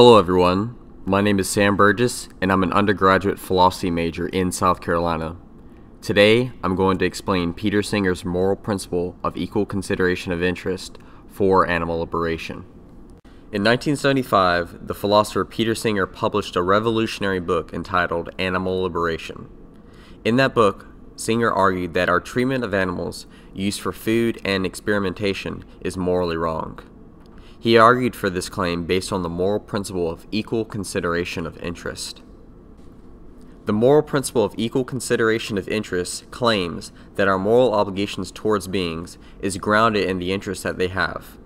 Hello everyone, my name is Sam Burgess and I'm an undergraduate philosophy major in South Carolina. Today I'm going to explain Peter Singer's moral principle of equal consideration of interest for animal liberation. In 1975, the philosopher Peter Singer published a revolutionary book entitled Animal Liberation. In that book, Singer argued that our treatment of animals used for food and experimentation is morally wrong. He argued for this claim based on the moral principle of equal consideration of interest. The moral principle of equal consideration of interest claims that our moral obligations towards beings is grounded in the interest that they have.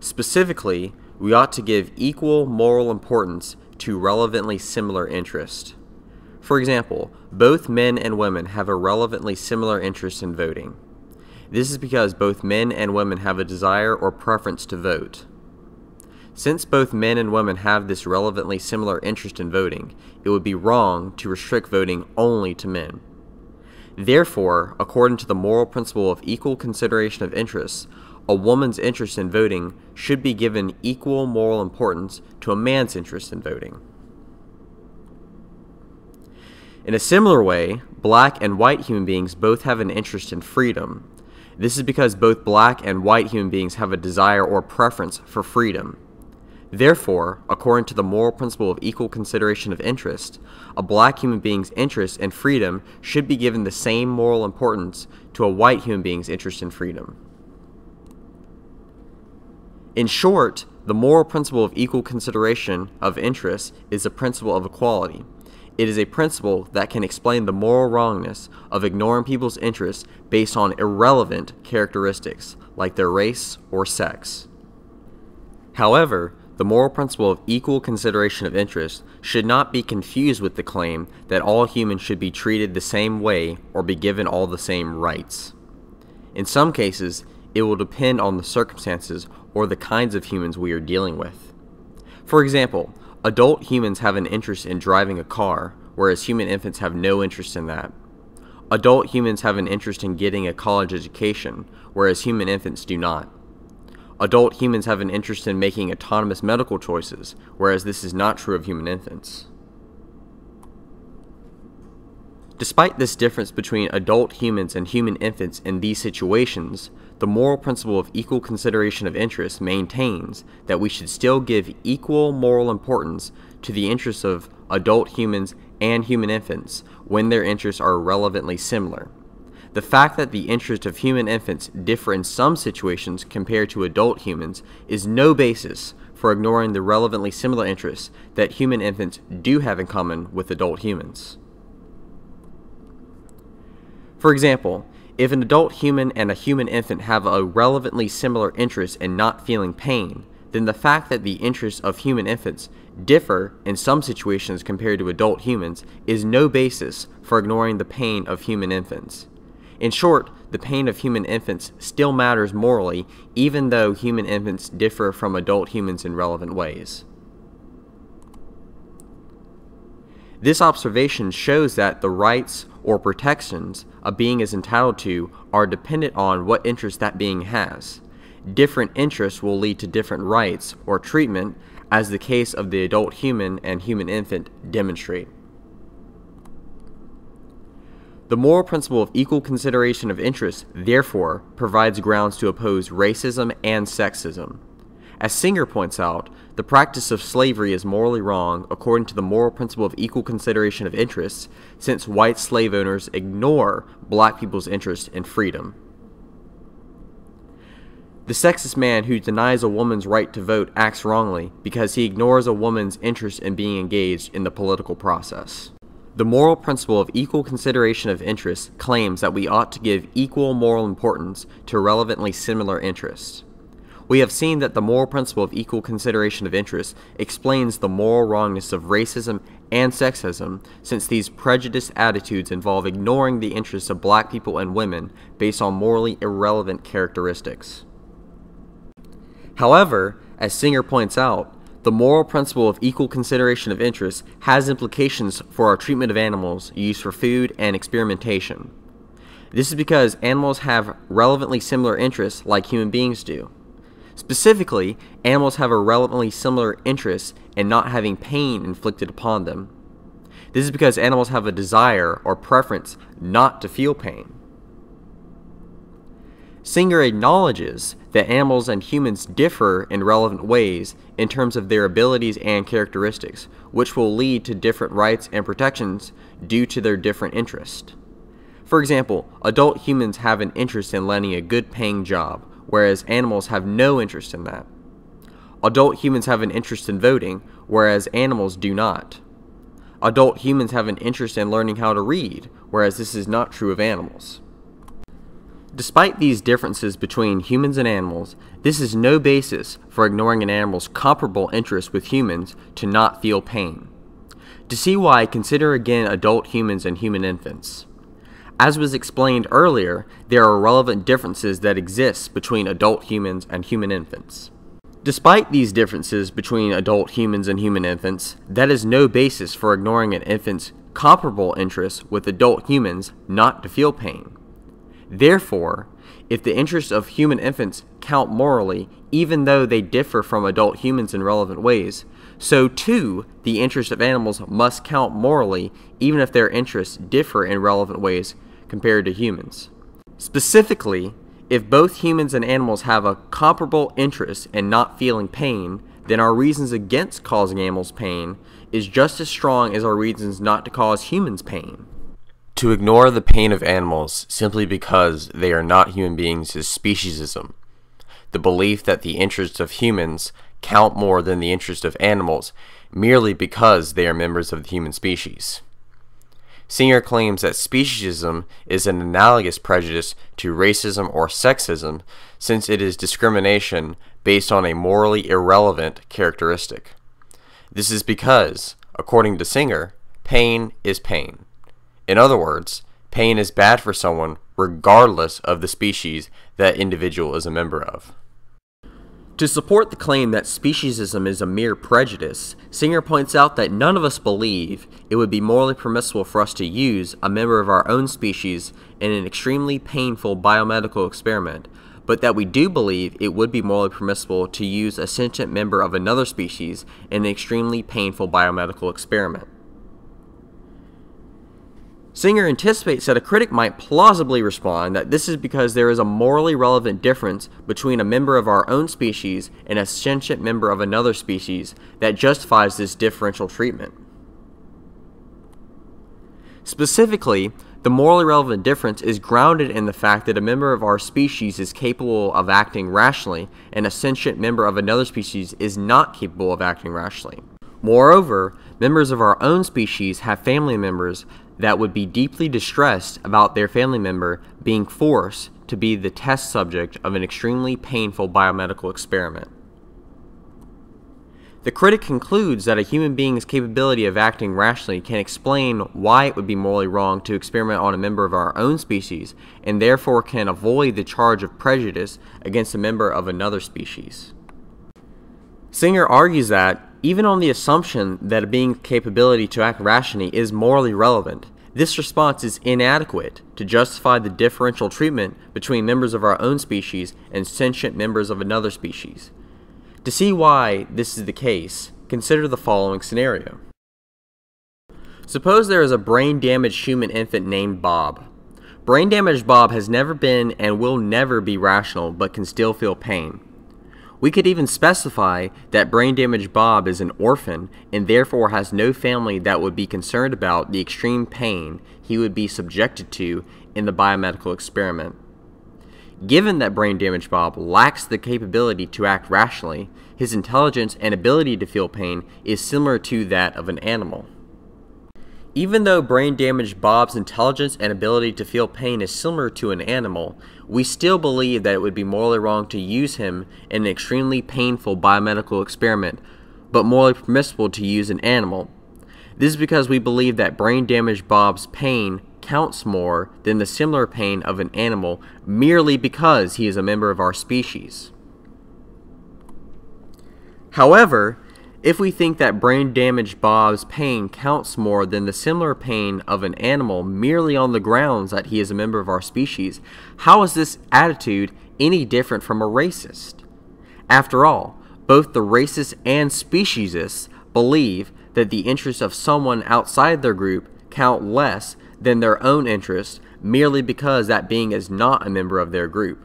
Specifically, we ought to give equal moral importance to relevantly similar interest. For example, both men and women have a relevantly similar interest in voting. This is because both men and women have a desire or preference to vote. Since both men and women have this relevantly similar interest in voting, it would be wrong to restrict voting only to men. Therefore, according to the moral principle of equal consideration of interests, a woman's interest in voting should be given equal moral importance to a man's interest in voting. In a similar way, black and white human beings both have an interest in freedom. This is because both black and white human beings have a desire or preference for freedom. Therefore, according to the moral principle of equal consideration of interest, a black human being's interest in freedom should be given the same moral importance to a white human being's interest in freedom. In short, the moral principle of equal consideration of interest is a principle of equality. It is a principle that can explain the moral wrongness of ignoring people's interests based on irrelevant characteristics like their race or sex. However, the moral principle of equal consideration of interest should not be confused with the claim that all humans should be treated the same way or be given all the same rights. In some cases, it will depend on the circumstances or the kinds of humans we are dealing with. For example, adult humans have an interest in driving a car, whereas human infants have no interest in that. Adult humans have an interest in getting a college education, whereas human infants do not. Adult humans have an interest in making autonomous medical choices, whereas this is not true of human infants. Despite this difference between adult humans and human infants in these situations, the moral principle of equal consideration of interest maintains that we should still give equal moral importance to the interests of adult humans and human infants when their interests are relevantly similar. The fact that the interests of human infants differ in some situations compared to adult humans is no basis for ignoring the relevantly similar interests that human infants do have in common with adult humans. For example, if an adult human and a human infant have a relevantly similar interest in not feeling pain, then the fact that the interests of human infants differ in some situations compared to adult humans is no basis for ignoring the pain of human infants. In short, the pain of human infants still matters morally, even though human infants differ from adult humans in relevant ways. This observation shows that the rights or protections a being is entitled to are dependent on what interest that being has. Different interests will lead to different rights or treatment, as the case of the adult human and human infant demonstrate. The moral principle of equal consideration of interest, therefore, provides grounds to oppose racism and sexism. As Singer points out, the practice of slavery is morally wrong according to the moral principle of equal consideration of interests, since white slave owners ignore black people's interest in freedom. The sexist man who denies a woman's right to vote acts wrongly because he ignores a woman's interest in being engaged in the political process. The moral principle of equal consideration of interests claims that we ought to give equal moral importance to relevantly similar interests. We have seen that the moral principle of equal consideration of interest explains the moral wrongness of racism and sexism, since these prejudiced attitudes involve ignoring the interests of black people and women based on morally irrelevant characteristics. However, as Singer points out, the moral principle of equal consideration of interest has implications for our treatment of animals used for food and experimentation. This is because animals have relevantly similar interests like human beings do. Specifically, animals have a relevantly similar interest and not having pain inflicted upon them. This is because animals have a desire or preference not to feel pain. Singer acknowledges that animals and humans differ in relevant ways in terms of their abilities and characteristics, which will lead to different rights and protections due to their different interests. For example, adult humans have an interest in landing a good-paying job, whereas animals have no interest in that. Adult humans have an interest in voting, whereas animals do not. Adult humans have an interest in learning how to read, whereas this is not true of animals. Despite these differences between humans and animals, this is no basis for ignoring an animal's comparable interest with humans to not feel pain. To see why, consider again adult humans and human infants. As was explained earlier, there are relevant differences that exist between adult humans and human infants. Despite these differences between adult humans and human infants, that is no basis for ignoring an infant's comparable interest with adult humans not to feel pain. Therefore, if the interests of human infants count morally, even though they differ from adult humans in relevant ways, so too the interests of animals must count morally, even if their interests differ in relevant ways compared to humans. Specifically, if both humans and animals have a comparable interest in not feeling pain, then our reasons against causing animals pain is just as strong as our reasons not to cause humans pain. To ignore the pain of animals simply because they are not human beings is speciesism. The belief that the interests of humans count more than the interests of animals merely because they are members of the human species. Singer claims that speciesism is an analogous prejudice to racism or sexism, since it is discrimination based on a morally irrelevant characteristic. This is because, according to Singer, pain is pain. In other words, pain is bad for someone regardless of the species that individual is a member of. To support the claim that speciesism is a mere prejudice, Singer points out that none of us believe it would be morally permissible for us to use a member of our own species in an extremely painful biomedical experiment, but that we do believe it would be morally permissible to use a sentient member of another species in an extremely painful biomedical experiment. Singer anticipates that a critic might plausibly respond that this is because there is a morally relevant difference between a member of our own species and a sentient member of another species that justifies this differential treatment. Specifically, the morally relevant difference is grounded in the fact that a member of our species is capable of acting rationally and a sentient member of another species is not capable of acting rationally. Moreover, members of our own species have family members that would be deeply distressed about their family member being forced to be the test subject of an extremely painful biomedical experiment. The critic concludes that a human being's capability of acting rationally can explain why it would be morally wrong to experiment on a member of our own species, and therefore can avoid the charge of prejudice against a member of another species. Singer argues that, even on the assumption that a being's capability to act rationally is morally relevant, this response is inadequate to justify the differential treatment between members of our own species and sentient members of another species. To see why this is the case, consider the following scenario. Suppose there is a brain-damaged human infant named Bob. Brain-damaged Bob has never been and will never be rational, but can still feel pain. We could even specify that brain-damaged Bob is an orphan and therefore has no family that would be concerned about the extreme pain he would be subjected to in the biomedical experiment. Given that brain-damaged Bob lacks the capability to act rationally, his intelligence and ability to feel pain is similar to that of an animal. Even though brain-damaged Bob's intelligence and ability to feel pain is similar to an animal, we still believe that it would be morally wrong to use him in an extremely painful biomedical experiment, but morally permissible to use an animal. This is because we believe that brain-damaged Bob's pain counts more than the similar pain of an animal merely because he is a member of our species. However, if we think that brain-damaged Bob's pain counts more than the similar pain of an animal merely on the grounds that he is a member of our species, how is this attitude any different from a racist? After all, both the racist and speciesists believe that the interests of someone outside their group count less than their own interests merely because that being is not a member of their group.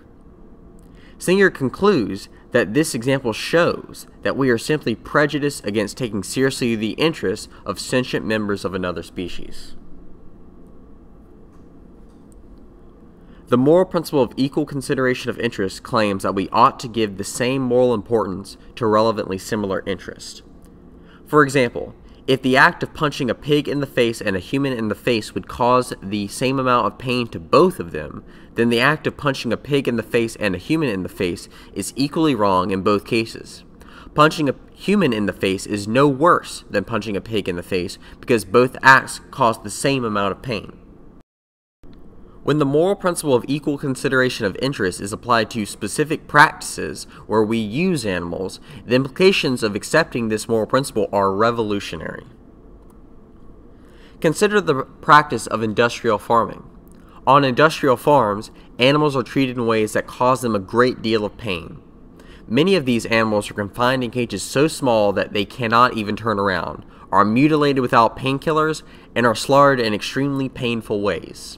Singer concludes that this example shows that we are simply prejudiced against taking seriously the interests of sentient members of another species. The moral principle of equal consideration of interests claims that we ought to give the same moral importance to relevantly similar interests. For example, if the act of punching a pig in the face and a human in the face would cause the same amount of pain to both of them, then the act of punching a pig in the face and a human in the face is equally wrong in both cases. Punching a human in the face is no worse than punching a pig in the face because both acts cause the same amount of pain. When the moral principle of equal consideration of interests is applied to specific practices where we use animals, the implications of accepting this moral principle are revolutionary. Consider the practice of industrial farming. On industrial farms, animals are treated in ways that cause them a great deal of pain. Many of these animals are confined in cages so small that they cannot even turn around, are mutilated without painkillers, and are slaughtered in extremely painful ways.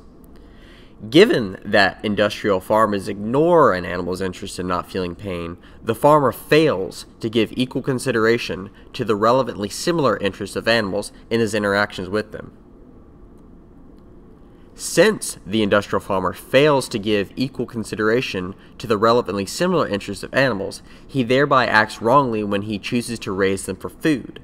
Given that industrial farmers ignore an animal's interest in not feeling pain, the farmer fails to give equal consideration to the relevantly similar interests of animals in his interactions with them. Since the industrial farmer fails to give equal consideration to the relevantly similar interests of animals, he thereby acts wrongly when he chooses to raise them for food.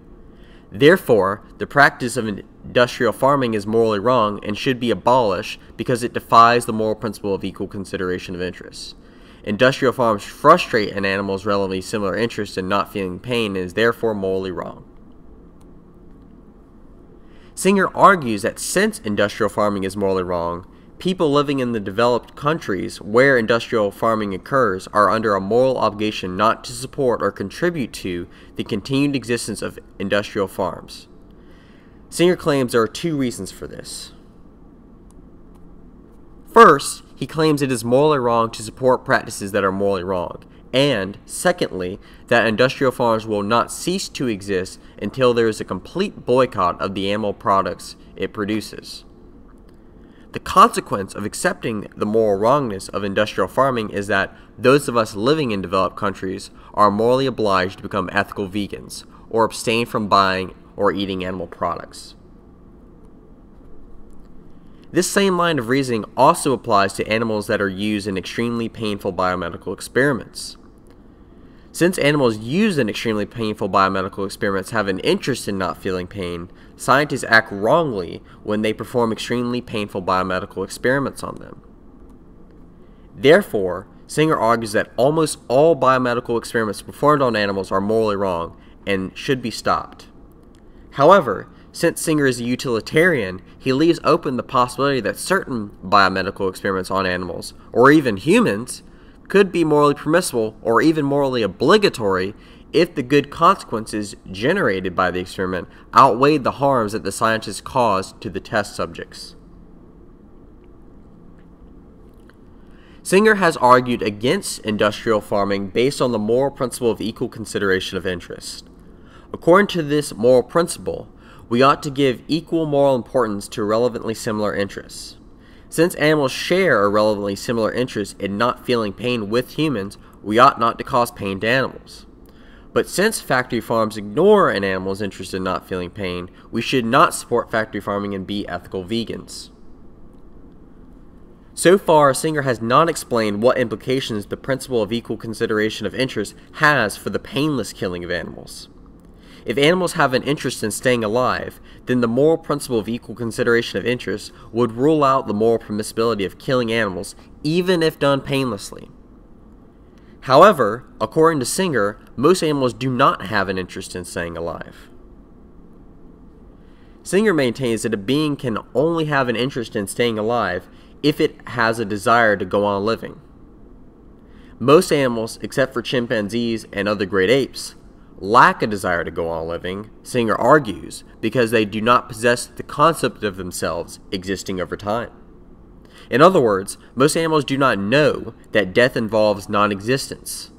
Therefore, the practice of industrial farming is morally wrong and should be abolished because it defies the moral principle of equal consideration of interests. Industrial farms frustrate an animal's relevantly similar interest in not feeling pain and is therefore morally wrong. Singer argues that since industrial farming is morally wrong, people living in the developed countries where industrial farming occurs are under a moral obligation not to support or contribute to the continued existence of industrial farms. Singer claims there are two reasons for this. First, he claims it is morally wrong to support practices that are morally wrong, and secondly, that industrial farms will not cease to exist until there is a complete boycott of the animal products it produces. The consequence of accepting the moral wrongness of industrial farming is that those of us living in developed countries are morally obliged to become ethical vegans, or abstain from buying or eating animal products. This same line of reasoning also applies to animals that are used in extremely painful biomedical experiments. Since animals used in extremely painful biomedical experiments have an interest in not feeling pain, scientists act wrongly when they perform extremely painful biomedical experiments on them. Therefore, Singer argues that almost all biomedical experiments performed on animals are morally wrong and should be stopped. However, since Singer is a utilitarian, he leaves open the possibility that certain biomedical experiments on animals, or even humans, could be morally permissible or even morally obligatory if the good consequences generated by the experiment outweighed the harms that the scientists caused to the test subjects. Singer has argued against industrial farming based on the moral principle of equal consideration of interest. According to this moral principle, we ought to give equal moral importance to relevantly similar interests. Since animals share a relevantly similar interest in not feeling pain with humans, we ought not to cause pain to animals. But since factory farms ignore an animal's interest in not feeling pain, we should not support factory farming and be ethical vegans. So far, Singer has not explained what implications the principle of equal consideration of interest has for the painless killing of animals. If animals have an interest in staying alive, then the moral principle of equal consideration of interest would rule out the moral permissibility of killing animals, even if done painlessly. However, according to Singer, most animals do not have an interest in staying alive. Singer maintains that a being can only have an interest in staying alive if it has a desire to go on living. Most animals, except for chimpanzees and other great apes, lack a desire to go on living, Singer argues, because they do not possess the concept of themselves existing over time. In other words, most animals do not know that death involves non-existence.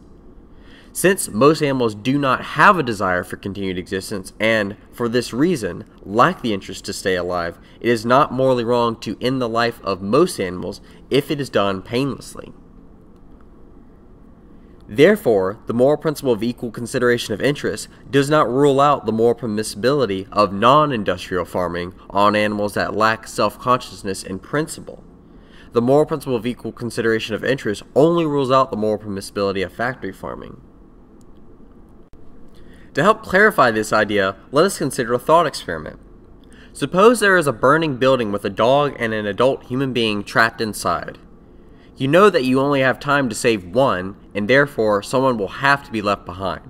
Since most animals do not have a desire for continued existence and, for this reason, lack the interest to stay alive, it is not morally wrong to end the life of most animals if it is done painlessly. Therefore, the moral principle of equal consideration of interests does not rule out the moral permissibility of non-industrial farming on animals that lack self-consciousness in principle. The moral principle of equal consideration of interests only rules out the moral permissibility of factory farming. To help clarify this idea, let us consider a thought experiment. Suppose there is a burning building with a dog and an adult human being trapped inside. You know that you only have time to save one, and therefore someone will have to be left behind.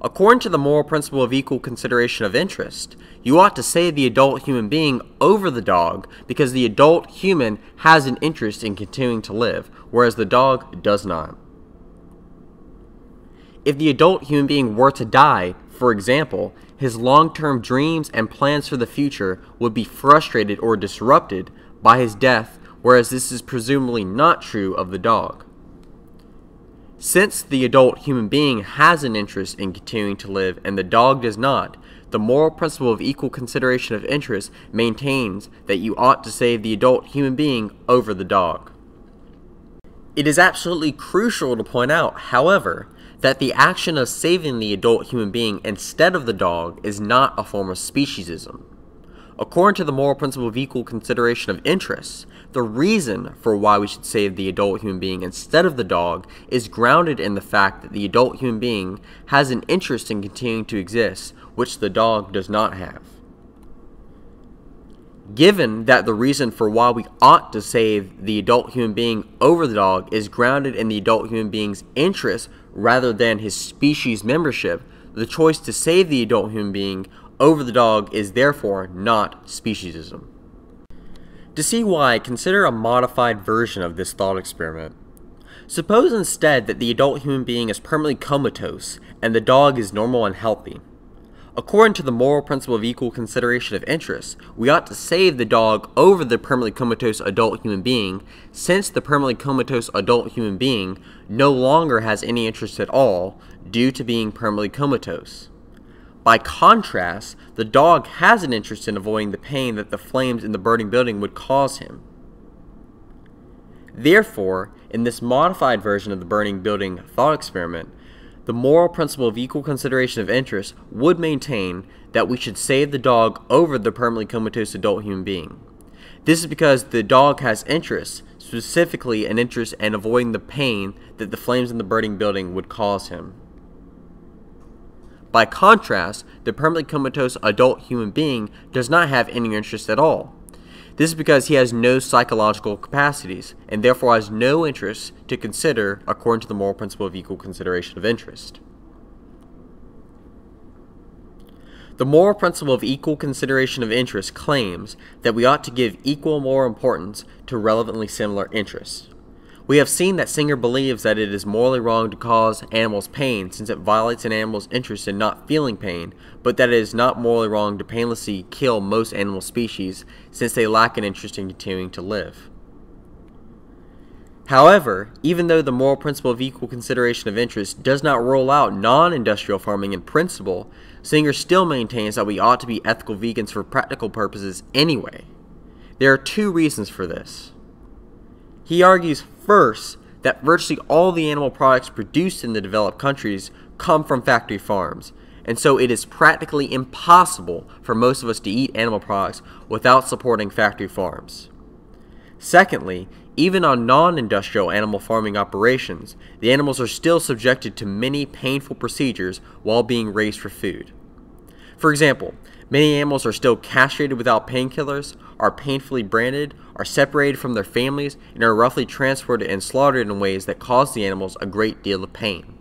According to the moral principle of equal consideration of interest, you ought to save the adult human being over the dog because the adult human has an interest in continuing to live, whereas the dog does not. If the adult human being were to die, for example, his long-term dreams and plans for the future would be frustrated or disrupted by his death, whereas this is presumably not true of the dog. Since the adult human being has an interest in continuing to live and the dog does not, the moral principle of equal consideration of interest maintains that you ought to save the adult human being over the dog. It is absolutely crucial to point out, however, that the action of saving the adult human being instead of the dog is not a form of speciesism. According to the moral principle of equal consideration of interests, the reason for why we should save the adult human being instead of the dog is grounded in the fact that the adult human being has an interest in continuing to exist, which the dog does not have. Given that the reason for why we ought to save the adult human being over the dog is grounded in the adult human being's interest rather than his species membership, the choice to save the adult human being over the dog is therefore not speciesism. To see why, consider a modified version of this thought experiment. Suppose instead that the adult human being is permanently comatose and the dog is normal and healthy. According to the moral principle of equal consideration of interests, we ought to save the dog over the permanently comatose adult human being, since the permanently comatose adult human being no longer has any interest at all due to being permanently comatose. By contrast, the dog has an interest in avoiding the pain that the flames in the burning building would cause him. Therefore, in this modified version of the burning building thought experiment, the moral principle of equal consideration of interest would maintain that we should save the dog over the permanently comatose adult human being. This is because the dog has interests, specifically an interest in avoiding the pain that the flames in the burning building would cause him. By contrast, the permanently comatose adult human being does not have any interest at all. This is because he has no psychological capacities, and therefore has no interest to consider according to the moral principle of equal consideration of interest. The moral principle of equal consideration of interest claims that we ought to give equal moral importance to relevantly similar interests. We have seen that Singer believes that it is morally wrong to cause animals pain since it violates an animal's interest in not feeling pain, but that it is not morally wrong to painlessly kill most animal species since they lack an interest in continuing to live. However, even though the moral principle of equal consideration of interest does not rule out non-industrial farming in principle, Singer still maintains that we ought to be ethical vegans for practical purposes anyway. There are two reasons for this. He argues, first, that virtually all the animal products produced in the developed countries come from factory farms, and so it is practically impossible for most of us to eat animal products without supporting factory farms. Secondly, even on non-industrial animal farming operations, the animals are still subjected to many painful procedures while being raised for food. For example, many animals are still castrated without painkillers, are painfully branded, are separated from their families, and are roughly transported and slaughtered in ways that cause the animals a great deal of pain.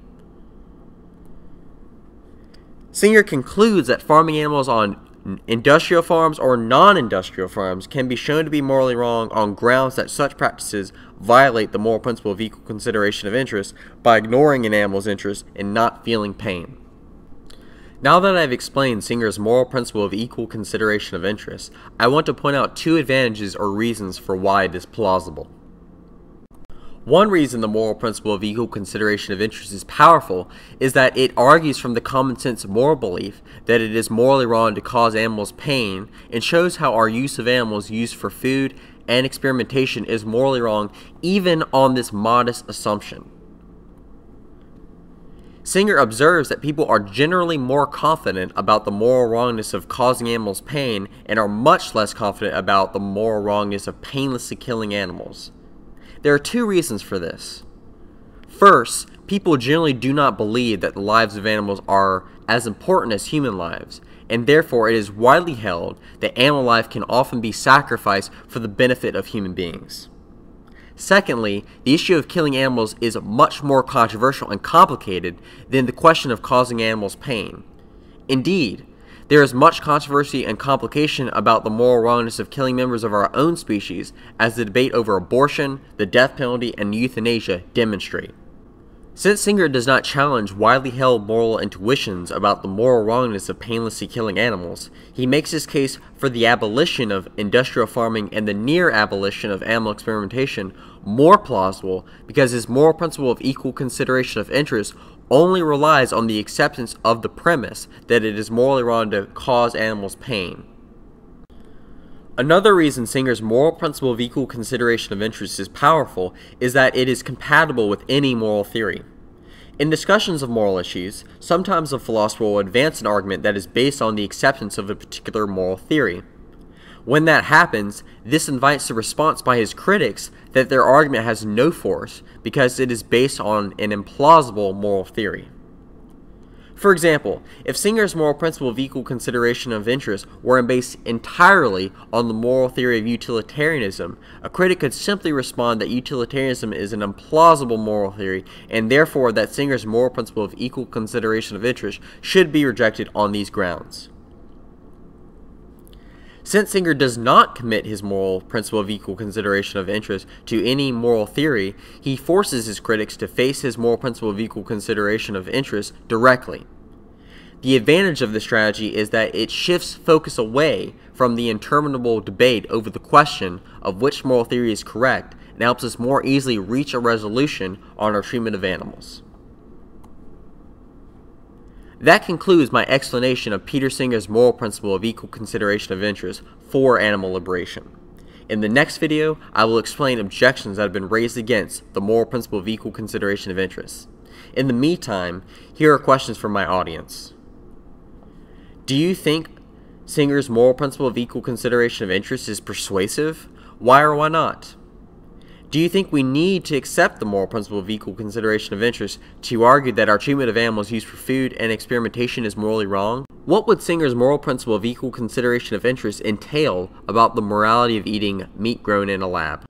Singer concludes that farming animals on industrial farms or non-industrial farms can be shown to be morally wrong on grounds that such practices violate the moral principle of equal consideration of interest by ignoring an animal's interest in not feeling pain. Now that I've explained Singer's moral principle of equal consideration of interest, I want to point out two advantages or reasons for why it is plausible. One reason the moral principle of equal consideration of interest is powerful is that it argues from the common sense moral belief that it is morally wrong to cause animals pain, and shows how our use of animals used for food and experimentation is morally wrong even on this modest assumption. Singer observes that people are generally more confident about the moral wrongness of causing animals pain and are much less confident about the moral wrongness of painlessly killing animals. There are two reasons for this. First, people generally do not believe that the lives of animals are as important as human lives, and therefore it is widely held that animal life can often be sacrificed for the benefit of human beings. Secondly, the issue of killing animals is much more controversial and complicated than the question of causing animals pain. Indeed, there is much controversy and complication about the moral wrongness of killing members of our own species, as the debate over abortion, the death penalty, and euthanasia demonstrate. Since Singer does not challenge widely held moral intuitions about the moral wrongness of painlessly killing animals, he makes his case for the abolition of industrial farming and the near abolition of animal experimentation more plausible because his moral principle of equal consideration of interest only relies on the acceptance of the premise that it is morally wrong to cause animals pain. Another reason Singer's moral principle of equal consideration of interest is powerful is that it is compatible with any moral theory. In discussions of moral issues, sometimes a philosopher will advance an argument that is based on the acceptance of a particular moral theory. When that happens, this invites the response by his critics that their argument has no force because it is based on an implausible moral theory. For example, if Singer's moral principle of equal consideration of interest were based entirely on the moral theory of utilitarianism, a critic could simply respond that utilitarianism is an implausible moral theory, and therefore that Singer's moral principle of equal consideration of interest should be rejected on these grounds. Since Singer does not commit his moral principle of equal consideration of interest to any moral theory, he forces his critics to face his moral principle of equal consideration of interest directly. The advantage of this strategy is that it shifts focus away from the interminable debate over the question of which moral theory is correct and helps us more easily reach a resolution on our treatment of animals. That concludes my explanation of Peter Singer's moral principle of equal consideration of interest for animal liberation. In the next video, I will explain objections that have been raised against the moral principle of equal consideration of interest. In the meantime, here are questions from my audience. Do you think Singer's moral principle of equal consideration of interest is persuasive? Why or why not? Do you think we need to accept the moral principle of equal consideration of interest to argue that our treatment of animals used for food and experimentation is morally wrong? What would Singer's moral principle of equal consideration of interest entail about the morality of eating meat grown in a lab?